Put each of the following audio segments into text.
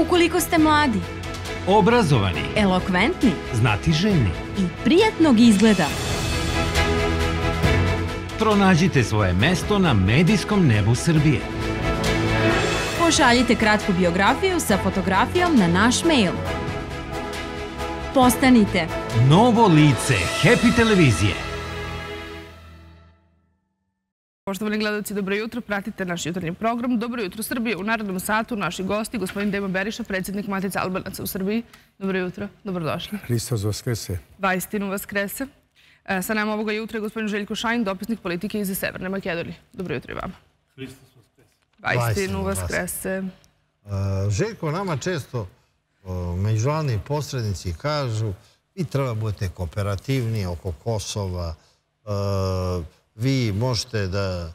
ukoliko ste mladi, obrazovani, elokventni, znatiželjni i prijatnog izgleda. Pronađite svoje mesto na medijskom nebu Srbije. Pošaljite kratku biografiju sa fotografijom na naš mail. Postanite novo lice Happy televizije. Poštovani gledalci, dobro jutro. Pratite naš jutarnji program Dobro jutro Srbije. U narednom satu naši gosti, gospodin Demo Beriša, predsjednik Matice Albanaca u Srbiji. Dobro jutro, dobrodošli. Hristos Vaskrese. Vaistinu Vaskrese. Sa nama ovoga jutra je gospodin Željko Šajn, dopisnik politike iz Severne Makedonije. Dobro jutro i vama. Hristos Vaskrese. Vaistinu Vaskrese. Željko, nama često međunarodni posrednici kažu vi treba budete kooperativni oko Kosova, vi možete da,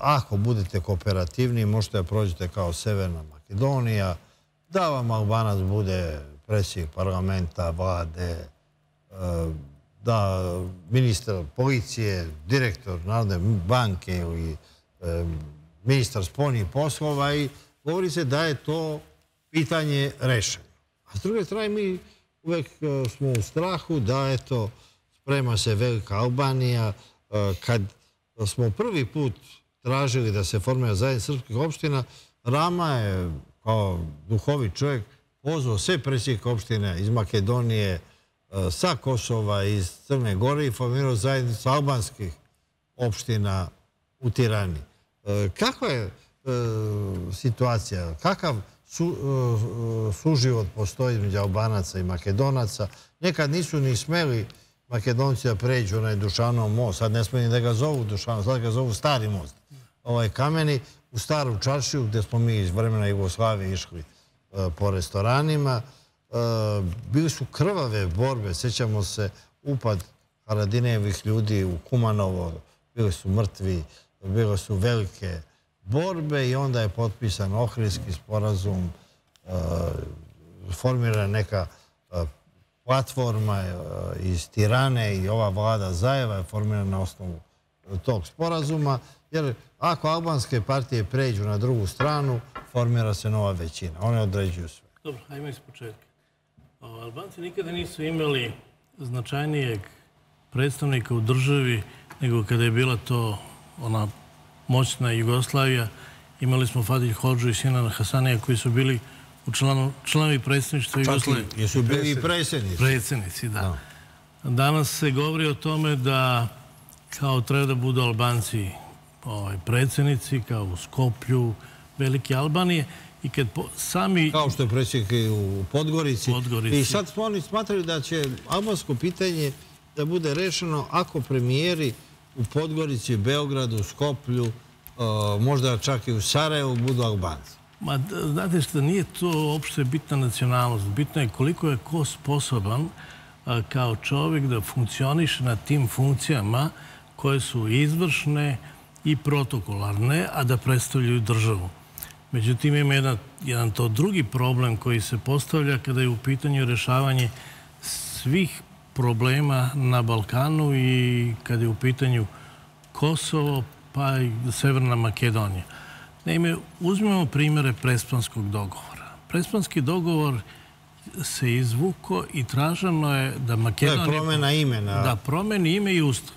ako budete kooperativni, možete da prođete kao Severna Makedonija, da vam Albanac bude predsjednik parlamenta, vlade, da ministar policije, direktor Narodne banke ili ministar spoljnih poslova, i govori se da je to pitanje rešeno. A s druge strane, mi uvek smo u strahu da, eto, sprema se Velika Albanija. Kad smo prvi put tražili da se formira zajednica srpskih opština, Rama je kao duhovit čovjek pozvao sve predsjednike opština iz Makedonije, sa Kosova, iz Crne Gore, i formirao zajednicu albanskih opština u Tirani. Kakva je situacija? Kakav suživot postoji između Albanaca i Makedonaca? Nekad nisu ni smeli Makedonci da pređu na Dušanov most. Sad ne smije ni da ga zovu Dušanov, sad ga zovu Stari most. Ovaj kameni u Staru Čaršiju, gde smo mi iz vremena Jugoslavije išli po restoranima. Bili su krvave borbe, sjećamo se, upad Haradinajevih ljudi u Kumanovo, bili su mrtvi, bile su velike borbe i onda je potpisan Ohridski sporazum, formirana neka platforma iz Tirane i ova vlada Zaeva je formirana na osnovu tog sporazuma, jer ako albanske partije pređu na drugu stranu, formira se nova većina. One određuju sve. Dobro, hajmo iz početka. Albanci nikada nisu imali značajnijeg predstavnika u državi nego kada je bila to ona moćna Jugoslavija. Imali smo Fadil Hodžu i Sinana Hasanija koji su bili članovi predstavništva Jugoslavije. Jesu bili i predsjednici. Predsjednici, da. Danas se govori o tome da kao treba da budu Albanci predsjednici, kao u Skoplju, Velike Albanije. Kao što je predsjednik i u Podgorici. I sad oni smatraju da će albansko pitanje da bude rešeno ako premijeri u Podgorici, Beogradu, Skoplju, možda čak i u Sarajevu budu Albanci. Ma, znate što, nije to uopšte bitna nacionalnost. Bitno je koliko je ko sposoban kao čovjek da funkcioniše na tim funkcijama koje su izvršne i protokolarne, a da predstavljaju državu. Međutim, ima jedan to drugi problem koji se postavlja kada je u pitanju rešavanje svih problema na Balkanu i kada je u pitanju Kosovo pa i Severna Makedonija. Naime, uzmemo primjere Presponskog dogovora. Presponski dogovor se izvuko i traženo je da Makedonija... To je promjena imena. Da, promjeni ime i ustav.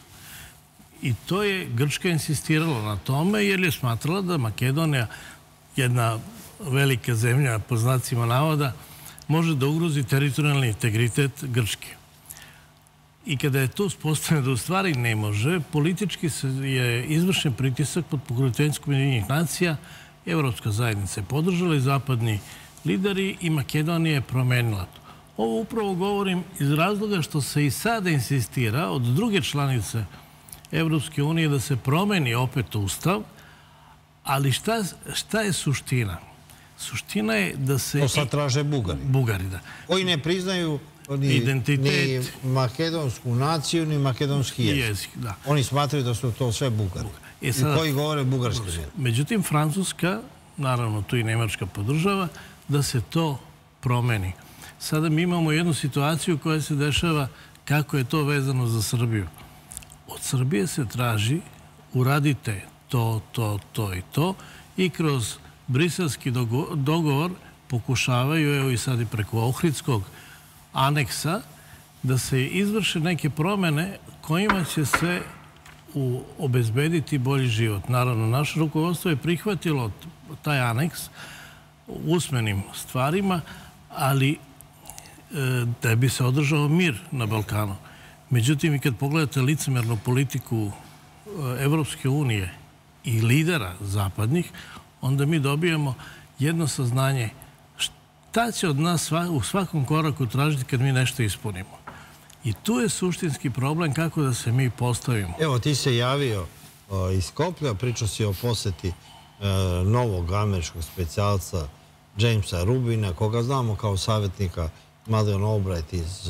I to je Grčka insistirala na tome jer je smatrala da Makedonija, jedna velika zemlja, po znacima navoda, može da ugrozi teritorijalni integritet Grčke. I kada je to uspostavljeno da u stvari ne može, politički je izvršen pritisak pod pokroviteljstvom Ujedinjenih nacija, Evropska zajednica je podržala i zapadni lideri, i Makedonija je promenila to. Ovo upravo govorim iz razloga što se i sada insistira od druge članice Evropske unije da se promeni opet ustav. Ali šta je suština? Suština je da se... To sad traže Bugari. Bugari, da. Koji ne priznaju ni makedonsku naciju, ni makedonski jezik. Oni smatraju da su to sve Bugari. I koji govore bugarski jezik. Međutim, Francuska, naravno tu i Nemačka podržava, da se to promeni. Sada mi imamo jednu situaciju koja se dešava kako je to vezano za Srbiju. Od Srbije se traži uradite to, to, to i to, i kroz briselski dogovor pokušavaju, evo i sad i preko Ohridskog aneksa, da se izvrše neke promene kojima će se obezbediti bolji život. Naravno, naše rukovodstvo je prihvatilo taj aneks usmenim stvarima, ali da bi se održao mir na Balkanu. Međutim, i kad pogledate licemernu politiku Evropske unije i lidera zapadnih, onda mi dobijamo jedno saznanje šta će od nas u svakom koraku tražiti kad mi nešto ispunimo. I tu je suštinski problem kako da se mi postavimo. Evo, ti se javio iz Skoplja, pričao si o poseti novog američkog specijalca Jamesa Rubina, koga znamo kao savjetnika Madeleine Albright iz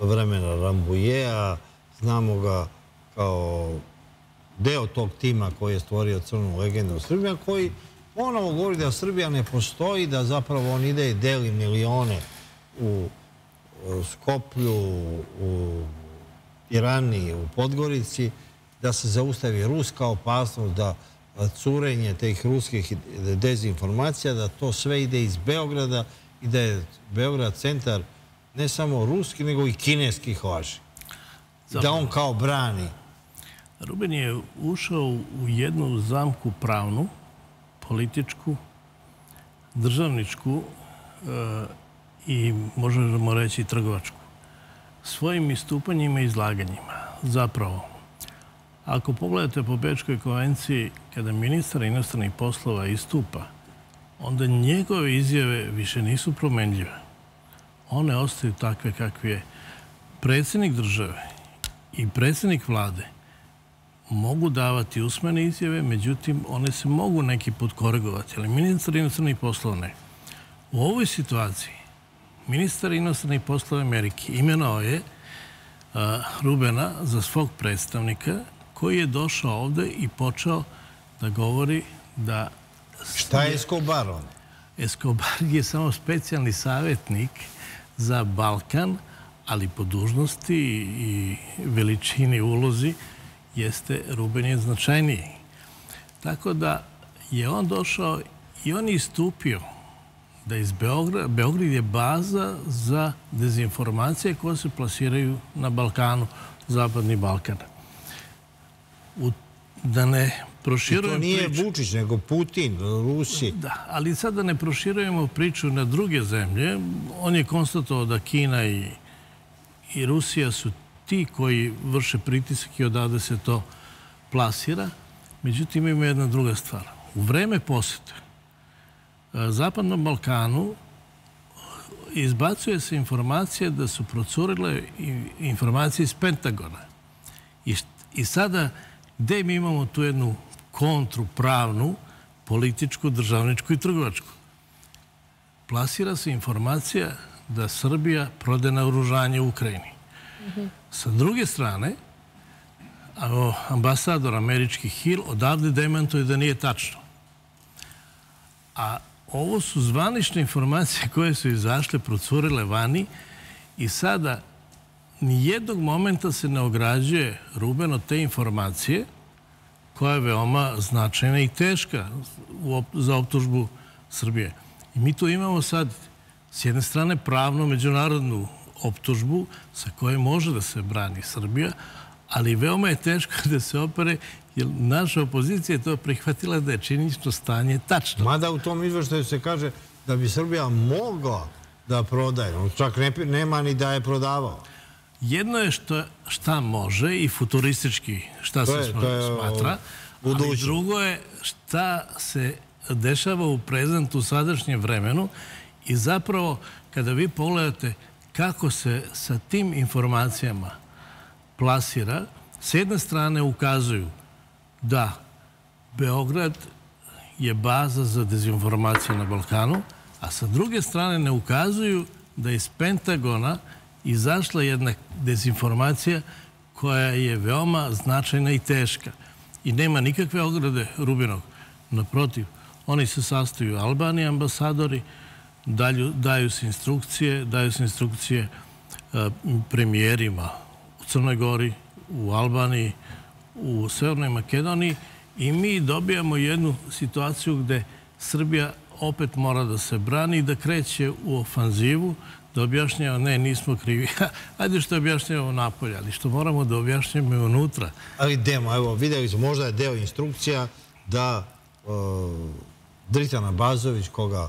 vremena Rambouilleta. Znamo ga kao deo tog tima koji je stvorio crnu legendu u Srbiji, a koji ponovo govori da Srbija ne postoji, da zapravo on ide i deli milione u Skoplju, u Tirani, u Podgorici, da se zaustavi ruska opasnost, da curenje tih ruskih dezinformacija, da to sve ide iz Beograda i da je Beograd centar ne samo ruski, nego i kineskih laži. Da on kao brani. Rubin je ušao u jednu zamku pravnu, političku, državničku i možemo reći i trgovačku. Svojim istupanjima i izlaganjima. Zapravo, ako pogledate po Bečkoj konvenciji, kada ministar inostranih poslova istupa, onda njegove izjave više nisu promenljive. One ostaju takve kakve je. Predsjednik države i predsjednik vlade mogu davati usmene izjave, međutim, one se mogu neki put koregovati, ali ministar inostranih poslova ne. U ovoj situaciji ministar inostranih poslova Amerike imenovao je Rubena za svog predstavnika koji je došao ovde i počeo da govori da... Šta je Escobar on? Escobar je samo specijalni savjetnik za Balkan, ali po dužnosti i veličini ulozi jeste Ruben je značajniji. Tako da je on došao i on je istupio da iz Beograda, Beograd je baza za dezinformacije koje se plasiraju na Balkanu, zapadni Balkan. Da ne proširujemo priču... To nije Vučić, nego Putin, Rusi. Da, ali sad da ne proširujemo priču na druge zemlje, on je konstatovao da Kina i Rusija su ti koji vrše pritisak i odavde se to plasira. Međutim, ima jedna druga stvar. U vreme posete Zapadnom Balkanu izbacuje se informacija da su procurile informacije iz Pentagona. I sada, gde mi imamo tu jednu kontru pravnu, političku, državničku i trgovačku? Plasira se informacija da Srbija prode naoružanje u Ukrajini. Sa druge strane, ambasador američki Hill odavde demantuje da nije tačno. A ovo su zvanične informacije koje su izašle, procurile vani i sada nijednog momenta se ne ograđuje Ruben od te informacije koja je veoma značajna i teška za optužbu Srbije. I mi tu imamo sad s jedne strane pravno međunarodnu optužbu sa kojoj može da se brani Srbija, ali veoma je teško da se opere jer naša opozicija je to prihvatila da je činjenično stanje tačno. Mada u tom izveštaju se kaže da bi Srbija mogla da prodaje. On čak nema ni da je prodavao. Jedno je šta može i futuristički šta se smatra, ali drugo je šta se dešava u prezentu u sadašnjem vremenu i zapravo kada vi pogledate kako se sa tim informacijama plasira, s jedne strane ukazuju da Beograd je baza za dezinformaciju na Balkanu, a sa druge strane ne ukazuju da iz Pentagona izašla jedna dezinformacija koja je veoma značajna i teška. I nema nikakve ograde Rubinog. Naprotiv, oni se sastoju Albaniji ambasadori, daju se instrukcije premijerima u Crnoj Gori, u Albaniji, u Severnoj Makedoniji i mi dobijamo jednu situaciju gde Srbija opet mora da se brani i da kreće u ofanzivu, da objašnjava, ne, nismo krivi. Ajde što objašnjavamo napolje, ali što moramo da objašnjamo i unutra. Ali Demo, evo, videli smo, možda je deo instrukcija da Dritan Abazović, koga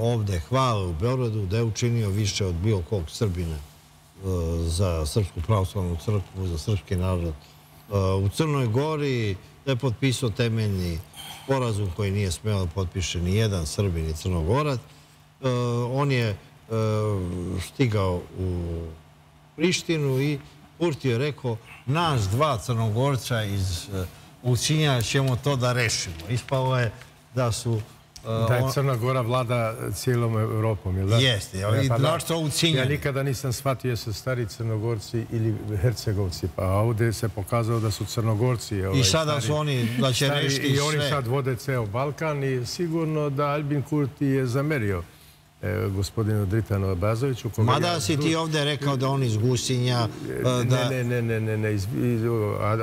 ovde hvale u Beogradu, da je učinio više od bilo kog Srbina za Srpsku pravoslavnu crkvu, za srpski narod u Crnoj Gori, da je potpisao temeljni sporazum koji nije smeo da potpiše ni jedan Srbin ni Crnogorac. On je stigao u Prištinu i Kurti je rekao, nas dva Crnogorca iz Usinja ćemo to da rešimo. Ispalo je da su... Da je Crna Gora vlada cijelom Europom, je li da? Jeste, i mnoštvo ucinjeni. Ja nikada nisam shvatio jesu stari Crnogorci ili Hercegovci, pa ovdje se pokazao da su Crnogorci. I sada su oni, da će rešiti sve. I oni sad vode ceo Balkan i sigurno da Albin Kurti je zamerio gospodinu Dritanu Abazoviću. Mada si ti ovdje rekao da on iz Gusinja... Ne,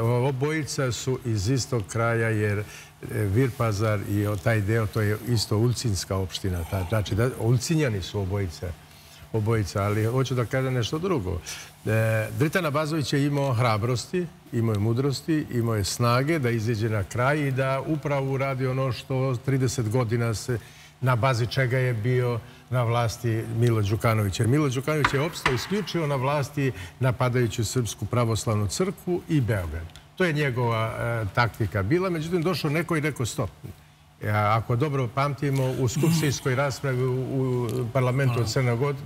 obojica su iz istog kraja jer Virpazar i taj deo, to je isto Ulcinska opština. Znači, Ulcinjani su obojica, ali hoću da kažem nešto drugo. Dritan Abazović je imao hrabrosti, imao je mudrosti, imao je snage da izađe na kraj i da upravo uradi ono što 30 godina se... na bazi čega je bio na vlasti Milo Đukanović. Jer Milo Đukanović je opstao isključivo na vlasti napadajući Srpsku pravoslavnu crkvu i Beograd. To je njegova taktika bila. Međutim, došao neko i rekao stop. Ako dobro pamtimo, u skupštinskoj raspravi u parlamentu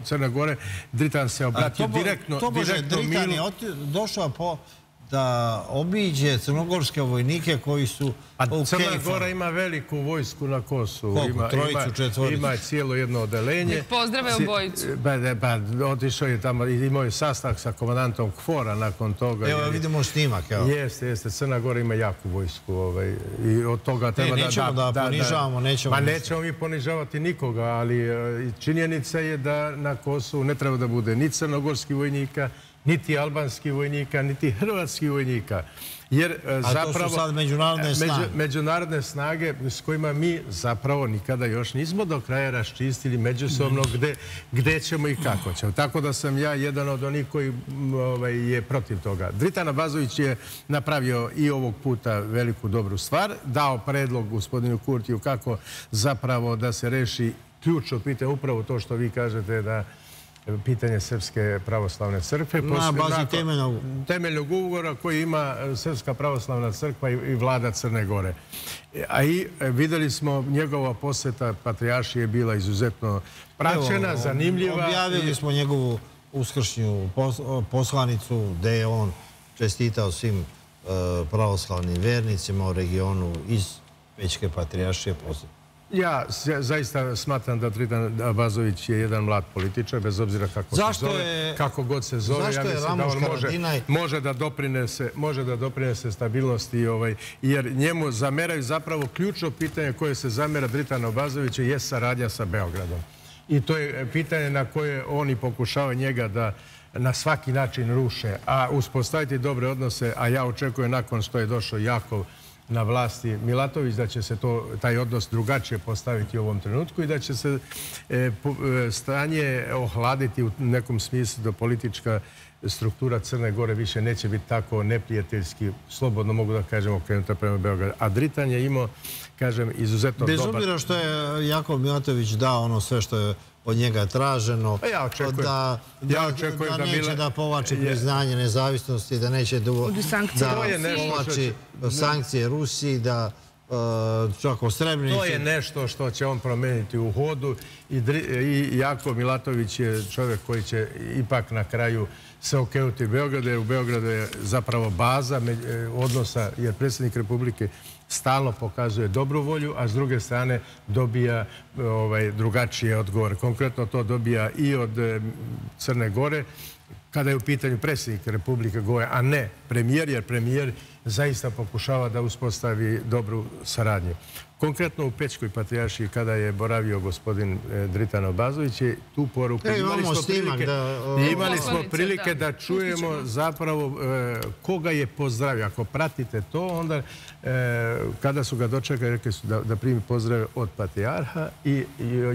Crne Gore Dritan se obratio direktno... To bože, Dritan je došao po... da obiđe crnogorske vojnike koji su... Crna Gora ima veliku vojsku na Kosovu. Koliko? Trojicu, četvoricu? Ima cijelo jedno odelenje. Pozdrave u bojicu. Otišao je tamo, imao je sastanak sa komandantom KFOR-a nakon toga. Evo, vidimo snimak. Jeste, Crna Gora ima jaku vojsku. I od toga treba da... Nećemo da ponižavamo, nećemo... Ma nećemo mi ponižavati nikoga, ali činjenica je da na Kosovu ne treba da bude ni crnogorski vojnika, niti albanski vojnika, niti hrvatski vojnika. Jer zapravo... A to su sad međunarodne snage. Međunarodne snage s kojima mi zapravo nikada još nismo do kraja raščistili međusobno gde ćemo i kako ćemo. Tako da sam ja jedan od onih koji je protiv toga. Dritan Abazović je napravio i ovog puta veliku dobru stvar, dao predlog gospodinu Kurtiju kako zapravo da se reši ključno pitanje, upravo to što vi kažete da pitanje Srpske pravoslavne crkve. Na bazi temeljnog ugovora koji ima Srpska pravoslavna crkva i vlada Crne Gore. A i videli smo njegova poseta patrijaršiji je bila izuzetno praćena, zanimljiva. Objavili smo njegovu uskršnju poslanicu gde je on čestitao svim pravoslavnim vernicima u regionu iz Pećke patrijaršije poseta. Ja zaista smatram da Dritan Abazović je jedan mlad političar, bez obzira kako god se zove. Zašto je Ramuš Haradinaj? Može da doprinese stabilnosti, jer njemu zameraju zapravo ključno pitanje koje se zamera Dritanu Abazoviću je saradnja sa Beogradom. I to je pitanje na koje oni pokušavaju njega da na svaki način ruše, a uspostaviti dobre odnose, a ja očekujem nakon što je došao Jakov na vlasti Milatović, da će se taj odnos drugačije postaviti u ovom trenutku i da će se stanje ohladiti u nekom smislu da politička struktura Crne Gore više neće biti tako neprijateljski, slobodno mogu da kažem, okrenuta prema Beogradu. A Dritan je imao, kažem, izuzetno dobar... Bez obzira što je Jakov Milatović dao ono sve što je od njega traženo, da neće da povlači priznanje nezavisnosti, da neće da povlači sankcije Rusiji, da čak o Srebrenici... To je nešto što će on promeniti u hodu i Jakov Milatović je čovjek koji će ipak na kraju se okrenuti Beogradu, jer u Beogradu je zapravo baza odnosa, jer predsjednik Republike stalno pokazuje dobru volju, a s druge strane dobija drugačije odgovore. Konkretno to dobija i od Crne Gore, kada je u pitanju predsjednik Republike Goja, a ne premijer, jer premijer zaista pokušava da uspostavi dobru saradnju. Konkretno u Pećkoj patrijaršiji kada je boravio gospodin Dritan Abazović je tu poruku. Imali smo prilike da čujemo zapravo koga je pozdravio. Ako pratite to, onda kada su ga dočekali, rekli su da primi pozdrave od patrijarha i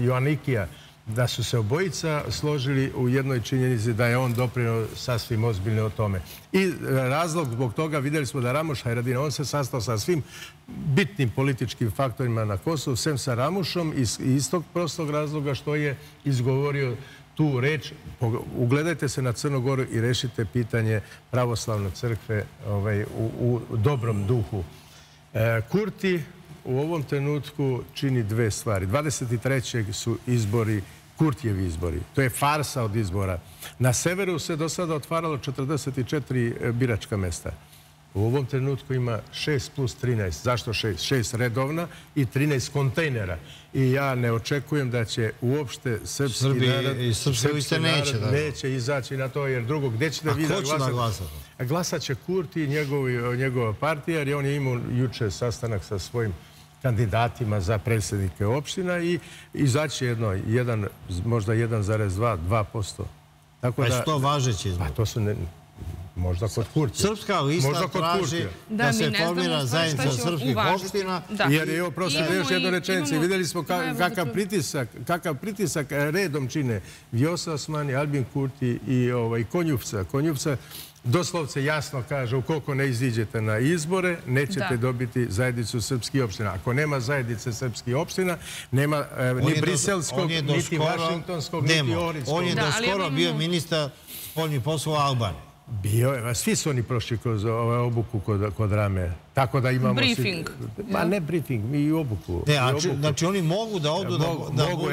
Joanikija, da su se obojica složili u jednoj činjenici da je on doprinio sasvim ozbiljno o tome. I razlog zbog toga vidjeli smo da Ramuš Haradinaj, on se sastao sa svim bitnim političkim faktorima na Kosovu, sem sa Ramušom iz tog prostog razloga što je izgovorio tu reč. Ugledajte se na Crnu Goru i rešite pitanje pravoslavne crkve u dobrom duhu. Kurti u ovom trenutku čini dve stvari. 23. su izbori, Kurtijevi izbori. To je farsa od izbora. Na severu se do sada otvaralo 44 biračka mesta. U ovom trenutku ima 6 plus 13. Zašto 6? 6 redovna i 13 kontejnera. I ja ne očekujem da će uopšte srpski narod neće izaći na to, jer drugo, gdje ćete vi da glasate? Glasat će Kurti i njegova partija, jer on je imao juče sastanak sa svojim kandidatima za predsjednike opština i izaći jedno, možda 1,2%. Pa je što važeći izbor? Pa to su... Možda kod Kurtija. Srpska lista traži da se formira zajednica srpskih opština. Jer je ovo prosto još jedno rečenice. Vidjeli smo kakav pritisak redom čine Vjosa Osmani, Albin Kurti i Konjupca. Konjupca doslovce jasno kaže ukoliko ne iziđete na izbore nećete dobiti zajednicu srpskih opština. Ako nema zajednice srpskih opština, nema ni briselskog, niti vašingtonskog, niti ohridskog. On je do skoro bio ministar spoljnih poslova Albanije. Svi su oni prošli kroz obuku kod Rame. Tako da imamo... Briefing. Ma ne briefing, i obuku. Znači oni mogu da odu da budu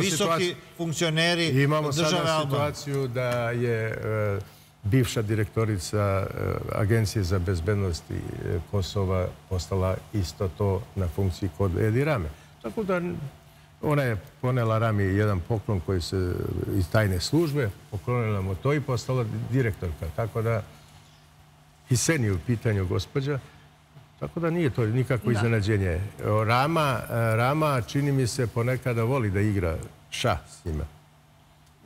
visoki funkcioneri države Albanije. Imamo sada situaciju da je bivša direktorica Agencije za bezbednost Kosova postala isto to na funkciji kod Edi Rame. Tako da ona je ponela Rami jedan poklon koji se iz tajne službe, poklonila mu to i postala direktorka. Tako da, Hiseni u pitanju gospođa, tako da nije to nikako iznenađenje. Rama, čini mi se, ponekada voli da igra šah s njima.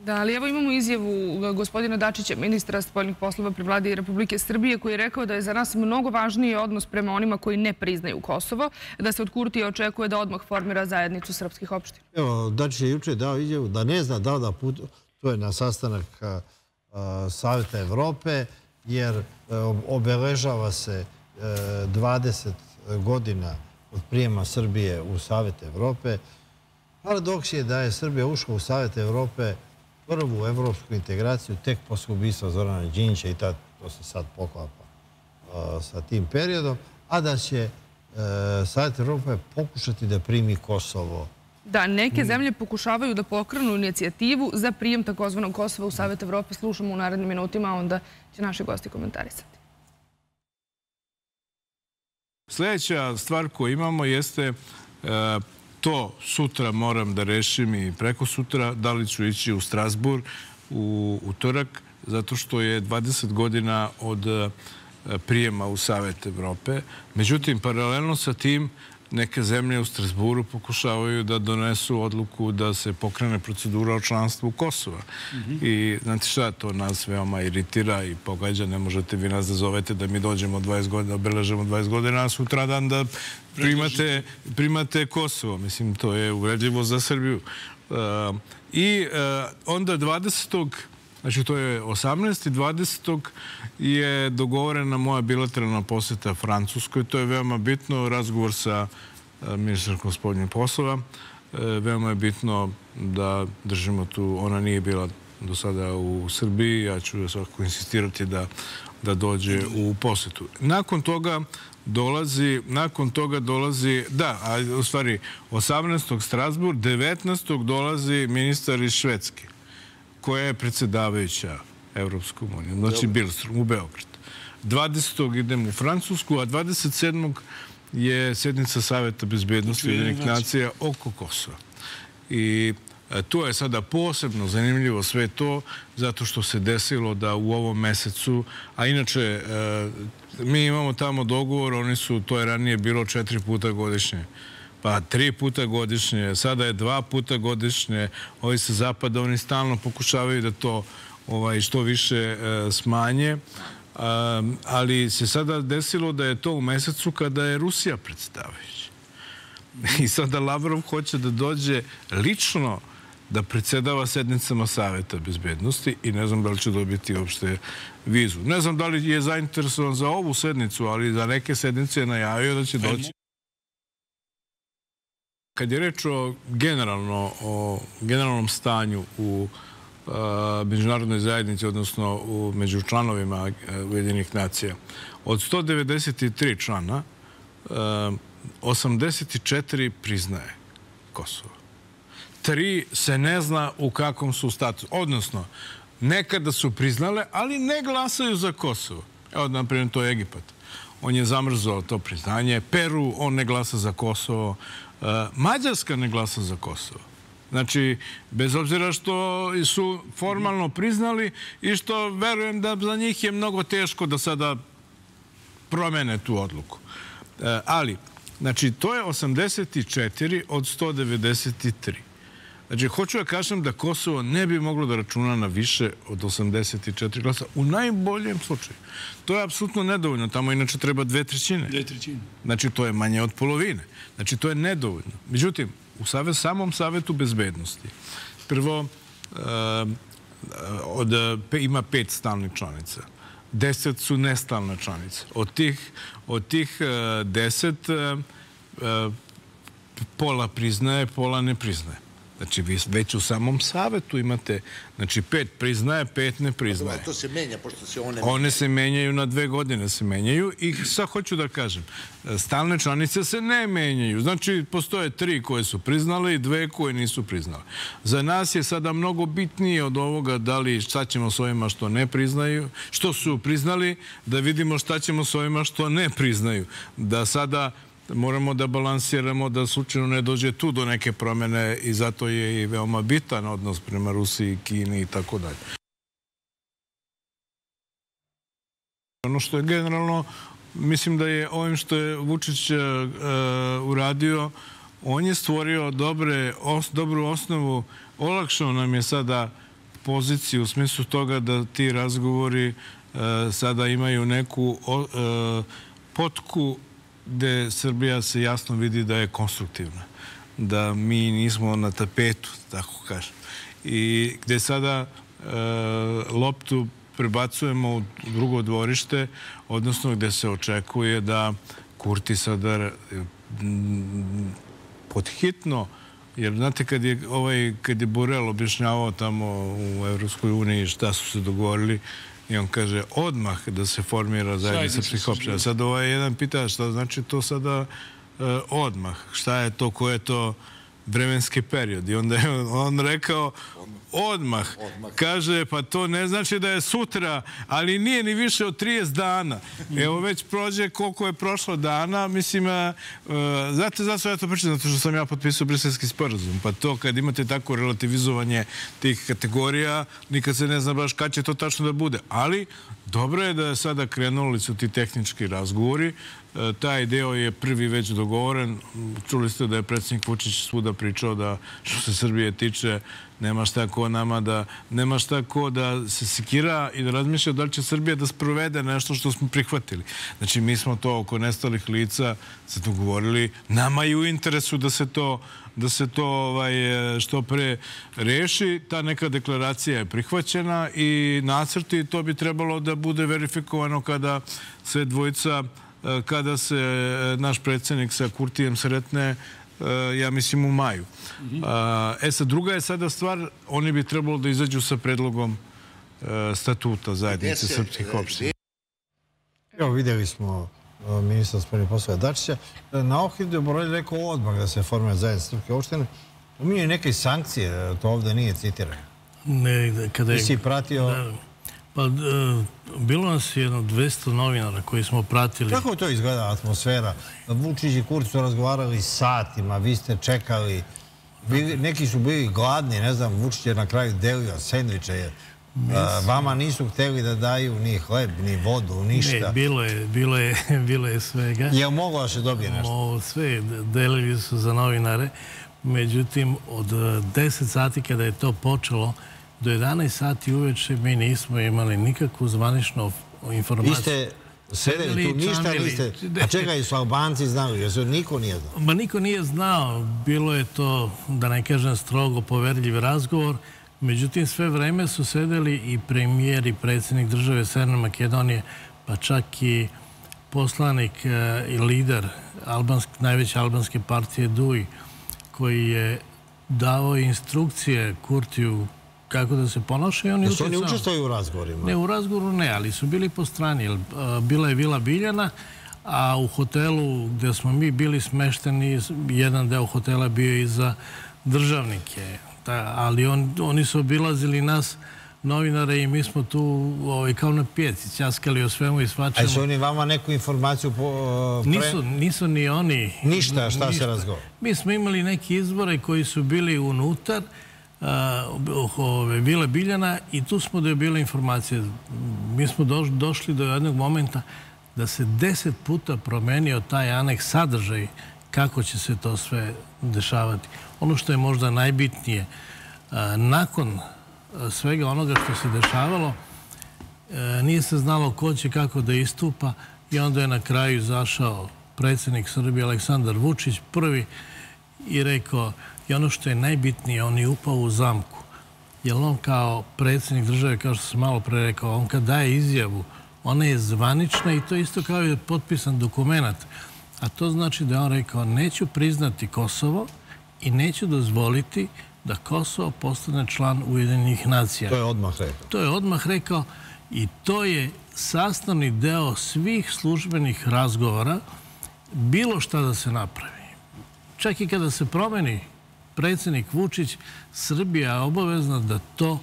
Da, ali evo imamo izjavu gospodina Dačića, ministra spoljnih poslova pri vladi Republike Srbije, koji je rekao da je za nas mnogo važniji odnos prema onima koji ne priznaju Kosovo, da se od Kurtija očekuje da odmah formira zajednicu srpskih opština. Evo, Dačić je juče dao izjavu da ne zna da put, to je na sastanak Savjeta Evrope, jer obeležava se 20 godina od prijema Srbije u Savjet Evrope. Paradoks je da je Srbija ušla u Savjet Evrope prvu evropsku integraciju tek posle ubistva Zorana Đinća i to se sad poklapa sa tim periodom, a da će Savjet Evrope pokušati da primi Kosovo. Da, neke zemlje pokušavaju da pokrenu inicijativu za prijem takozvanog Kosova u Savjet Evrope. Slušamo u narednim minutima, onda će naši gosti komentarisati. Sljedeća stvar koju imamo jeste... To sutra moram da rešim i preko sutra, da li ću ići u Strasbourg u utorak, zato što je 20 godina od prijema u Savet Evrope. Međutim, paralelno sa tim, neke zemlje u Strasbourgu pokušavaju da donesu odluku da se pokrene procedura o članstvu Kosova. I znate šta, to nas veoma iritira i pogađa. Ne možete vi nas da zovete da mi dođemo 20 godina, obeležemo 20 godina, a sutra dan da primate Kosovo. Mislim, to je uvredljivo za Srbiju. I onda 20. Znači, to je 18. i 20. je dogovorena moja bilateralna posjeta Francuskoj. To je veoma bitno, razgovor sa ministarkom spoljnih poslova. Veoma je bitno da držimo tu, ona nije bila do sada u Srbiji, ja ću svakako insistirati da dođe u posjetu. Nakon toga dolazi, da, a u stvari 18. Strasbourg, 19. dolazi ministar iz Švedske, koja je predsjedavajuća Evropskom unijom, znači Bilstrom u Beogradu. 20. idem u Francusku, a 27. je sjednica Savjeta bezbjednosti Ujedinjenih nacija oko Kosova. I To je sada posebno zanimljivo sve to, zato što se desilo da u ovom mesecu, a inače mi imamo tamo dogovor, oni su, to je ranije bilo 4 puta godišnje, pa 3 puta godišnje, sada je 2 puta godišnje, ovi sa zapada, oni stalno pokušavaju da to što više smanje, ali se sada desilo da je to u mesecu kada je Rusija predsedavajuća. I sada Lavrov hoće da dođe lično da predsedava sednicama Saveta bezbednosti i ne znam da li će dobiti uopšte vizu. Ne znam da li je zainteresovan za ovu sednicu, ali za neke sednice je najavio da će doći. Kad je reč o generalnom stanju u međunarodnoj zajednici, odnosno među članovima Ujedinjenih nacija, od 193 člana, 84 priznaje Kosovo. 3 se ne zna u kakvom su statusu. Odnosno, nekada su priznale, ali ne glasaju za Kosovo. Evo, naprimjer, to je Egipat. On je zamrzao to priznanje. Peru, on ne glasa za Kosovo. Mađarska ne glasa za Kosovo. Znači, bez obzira što su formalno priznali i što verujem da za njih je mnogo teško da sada promene tu odluku. Ali, znači, to je 84 od 193. Znači, hoću da kažem da Kosovo ne bi moglo da računa na više od 84 glasa. U najboljem slučaju. To je apsolutno nedovoljno. Tamo inače treba 2/3. 2/3. Znači, to je manje od polovine. Znači, to je nedovoljno. Međutim, u samom Savetu bezbednosti, prvo, ima 5 stalnih članica. 10 su nestalna članica. Od tih 10 pola priznaje, pola ne priznaje. Znači, vi već u samom savetu imate, znači, 5 priznaje, 5 ne priznaje. To se menja, pošto se one menjaju. One se menjaju, na 2 godine se menjaju. I sad hoću da kažem, stalne članice se ne menjaju. Znači, postoje 3 koje su priznale i 2 koje nisu priznale. Za nas je sada mnogo bitnije od ovoga da li šta ćemo s ovima što ne priznaju, što su priznali, da vidimo šta ćemo s ovima što ne priznaju. Da sada moramo da balansiramo da slučajno ne dođe tu do neke promjene i zato je i veoma bitan odnos prema Rusiji, Kini i tako dalje. Ono što je generalno, mislim da je ovim što je Vučić uradio, on je stvorio dobru osnovu, olakšao nam je sada poziciju u smislu toga da ti razgovori sada imaju neku potku gde Srbija se jasno vidi da je konstruktivna, da mi nismo na tapetu, tako kažem. I gde sada loptu prebacujemo u drugo dvorište, odnosno gde se očekuje da Kurti sada podhitno, jer znate kad je Borel objašnjavao tamo u Evropskoj uniji šta su se dogovorili, i on kaže odmah da se formira zajednica srpskih opština. Sad ovaj jedan pita šta znači to sada odmah, šta je to, ko je to vremenski period. I onda je on rekao odmah. Kaže pa to ne znači da je sutra, ali nije ni više od 30 dana. Evo već prođe koliko je prošlo dana. Mislim, znate zašto ja to pričam? Zato što sam ja potpisao briselski sporazum. Pa to kad imate tako relativizovanje tih kategorija, nikad se ne zna baš kad će to tačno da bude. Ali dobro je da je sada krenuli su ti tehnički razgovori. Taj deo je prvi već dogovoren. Čuli ste da je predsjednik Vučić svuda pričao da što se Srbije tiče nema šta ko da se sikira i da razmišlja da li će Srbija da sprovede nešto što smo prihvatili. Znači, mi smo to oko nestalih lica se dogovorili. Nama je u interesu da se to što pre reši. Ta neka deklaracija je prihvaćena i nacrti to bi trebalo da bude verifikovano kada sve dvojica, kada se naš predsjednik sa Kurtijem sretne, ja mislim, u maju. Sad, druga je sada stvar, oni bi trebalo da izađu sa predlogom statuta zajednice srpskih opština. Evo, vidjeli smo ministra spoljnih poslova Dačića. Na Ohridu je Borelj rekao odmah da se formira zajednice srpskih opština. Pominjaju neke sankcije, to ovdje nije citirano. Ti si pratio... Pa, bilo nas je jedno 200 novinara koji smo pratili. Kako je to izgleda atmosfera? Vučić i Kurti su razgovarali satima, vi ste čekali. Neki su bili gladni, ne znam, Vučić je na kraju delio sendviče. Vama nisu hteli da daju ni hleb, ni vodu, ništa. Bilo je svega. Je li moglo da se dobije nešto? Sve delili su za novinare. Međutim, od 10 sati kada je to počelo, do 11 sati uveče mi nismo imali nikakvu zvaničnu informaciju. Vi ste sedeli tu, ništa niste... A čekaj, su Albanci znali, jer niko nije znao. Ma niko nije znao. Bilo je to, da ne kažem, strogo poverljiv razgovor. Međutim, sve vreme su sedeli i premijer i predsjednik države Severne Makedonije, pa čak i poslanik i lider najveće albanske partije DUI, koji je davao instrukcije Kurtiju kako da se ponaša i on je učestvovao. Jesu oni učestvovali u razgovorima? Ne, u razgovoru ne, ali su bili po strani. Bila je Vila Biljana, a u hotelu gdje smo mi bili smešteni, jedan deo hotela bio i za državnike. Ali oni su obilazili nas, novinare, i mi smo tu kao na pijaci, ćaskali o svemu i svačemu. A su oni vama neku informaciju pre... Nisu ni oni. Ništa, šta se razgovara? Mi smo imali neke izvore koji su bili unutar Vile Biljana i tu smo dobili informacije. Mi smo došli do jednog momenta da se 10 puta promenio taj aneks sadržaj kako će se to sve dešavati. Ono što je možda najbitnije, nakon svega onoga što se dešavalo, nije se znalo ko će kako da istupa i onda je na kraju izašao predsjednik Srbije Aleksandar Vučić prvi i rekao, i ono što je najbitnije, on je upao u zamku. Jer on kao predsjednik države, kao što sam malo pre rekao, on kad daje izjavu, ona je zvanična i to isto kao je potpisan dokument. A to znači da je on rekao, neću priznati Kosovo i neću dozvoliti da Kosovo postane član Ujedinjenih nacija. To je odmah rekao. To je odmah rekao i to je sastavni deo svih službenih razgovora, bilo šta da se napravi. Čak i kada se promeni predsjednik Vučić, Srbija je obavezna da to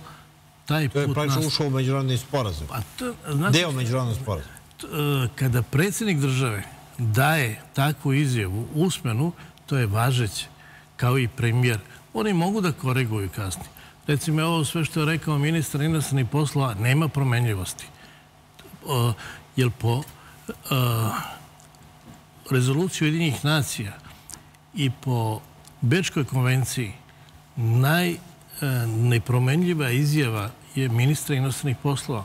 taj put... To je praktično ušao u međunarodni sporazum. Deo međunarodnog sporazuma. Kada predsjednik države daje takvu izjavu usmenu, to je važeće, kao i premijer. Oni mogu da koreguju kasnije. Recimo, ovo sve što je rekao ministar inostranih poslova, nema promenljivosti. Jer po rezoluciji Ujedinjenih nacija i po Bečkoj konvenciji najnepromenljiva izjava je ministra inostranih poslova,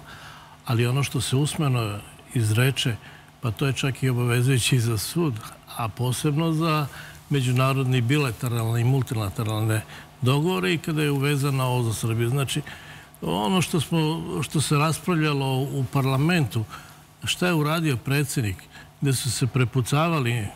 ali ono što se usmeno izreče, pa to je čak i obavezujući za sud, a posebno za međunarodni bilateralne i multilateralne dogovore i kada je uvezano ovo za Srbiju. Znači, ono što se raspravljalo u parlamentu, šta je uradio predsjednik, gde su se prepucavali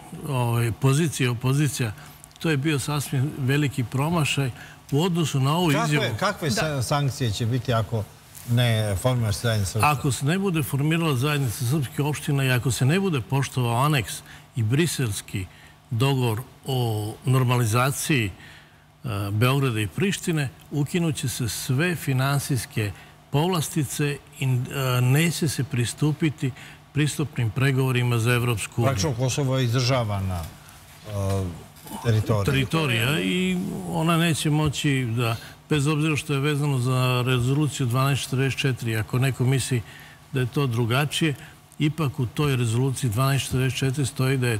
pozicija i opozicija, to je bio sasvim veliki promašaj u odnosu na ovu izjavu. Kakve sankcije će biti ako ne formiraš zajednicu srpske? Ako se ne bude formirala zajednica srpske opština i ako se ne bude poštovao aneks i briselski dogovor o normalizaciji Beograda i Prištine, ukinuće se sve finansijske povlastice i neće se pristupiti pristupnim pregovorima za Evropsku uniju. Praktično Kosovo je izdržavana teritorija i ona neće moći da, bez obzira što je vezano za rezoluciju 1244, ako neko misli da je to drugačije, ipak u toj rezoluciji 1244 stoji da je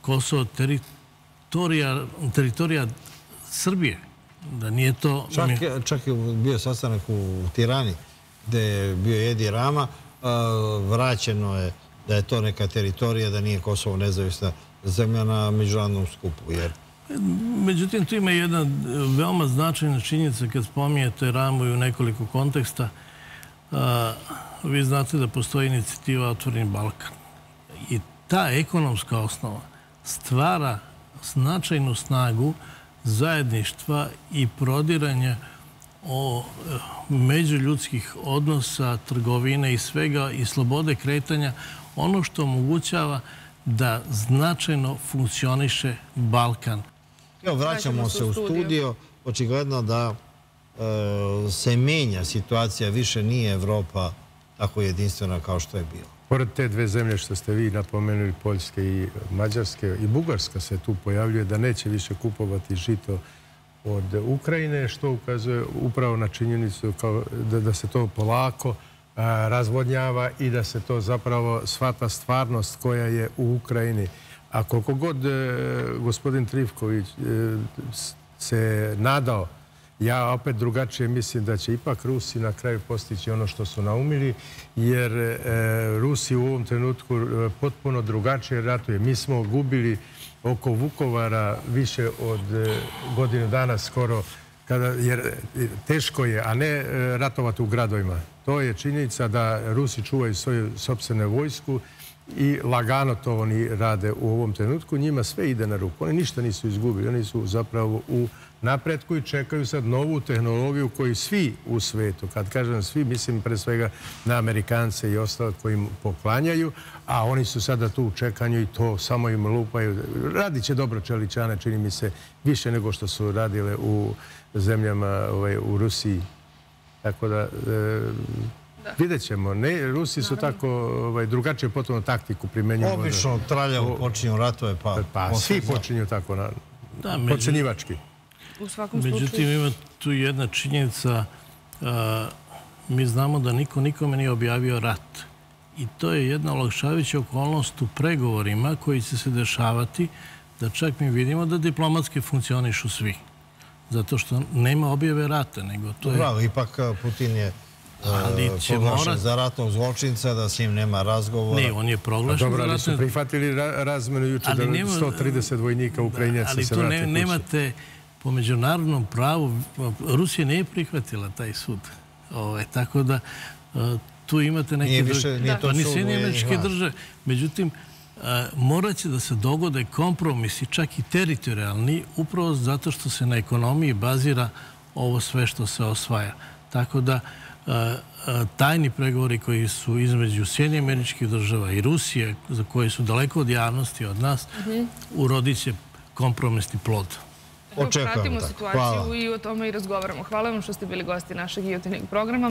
Kosovo teritorija Srbije, da nije to... Čak je bio sastanak u Tirani, gde je bio Edi Rama, vraćeno je da je to neka teritorija, da nije Kosovo nezavisna zemlja na međunarodnom skupu. Međutim, tu ima jedna veoma značajna činjenica kad spominjete Ramu i u nekoliko konteksta. Vi znate da postoji inicijativa Otvoreni Balkan. I ta ekonomska osnova stvara značajnu snagu zajedništva i prodiranja međuljudskih odnosa, trgovine i svega i slobode kretanja, ono što omogućava da značajno funkcioniše Balkan. Evo, vraćamo se u studio. Očigledno da se menja situacija, više nije Evropa tako jedinstvena kao što je bila. Pored te dve zemlje što ste vi napomenuli, Poljske i Mađarske, i Bugarska se tu pojavljuje da neće više kupovati žito od Ukrajine, što ukazuje upravo na činjenicu da se to polako razvodnjava i da se to zapravo shvata stvarnost koja je u Ukrajini. A koliko god gospodin Trivković se nadao, ja opet drugačije mislim da će ipak Rusi na kraju postići ono što su naumili, jer Rusi u ovom trenutku potpuno drugačije ratuje. Mi smo gubili oko Vukovara više od godinu dana skoro, jer teško je, a ne ratovati u gradovima. To je činjenica da Rusi čuvaju svoju sopstvenu vojsku i lagano to oni rade u ovom trenutku. Njima sve ide na ruku. Oni ništa nisu izgubili. Oni su zapravo u napretku i čekaju sad novu tehnologiju koju svi u svetu, kad kažem svi, mislim pre svega na Amerikance i ostale koji im poklanjaju, a oni su sada tu u čekanju i to samo im lupaju. Radit će dobro čeličane, čini mi se, više nego što su radile u zemljama u Rusiji. Tako da vidjet ćemo. Rusi su tako drugačije potpuno taktiku primenjuju. Obično traljavo počinju ratove, pa svi počinju tako pocenjivački. Međutim, ima tu jedna činjenica. Mi znamo da niko nikome nije objavio rat. I to je jedna olakšavajuća okolnost u pregovorima koji će se dešavati, da čak mi vidimo da diplomatski funkcionišu svi. Zato što nema objave rata, nego to je... Bravo, ipak Putin je proglašen za ratnog zločinca, da s njim nema razgovora. Ne, on je proglašen za ratnog... Dobro, ali su prihvatili razmenu juče da 130 vojnika Ukrajinaca se vrate kuće. Ali tu nemate... Po međunarodnom pravu Rusija nije prihvatila taj sud. Tako da tu imate neke države. Međutim, morat će da se dogode kompromisi, čak i teritorijalni, upravo zato što se na ekonomiji bazira ovo sve što se osvaja. Tako da tajni pregovori koji su između SAD-a i Rusije, za koje su daleko od javnosti od nas, urodit će kompromisni plod. Pratimo situaciju i o tome i razgovaramo. Hvala vam što ste bili gosti našeg jutarnjeg programa.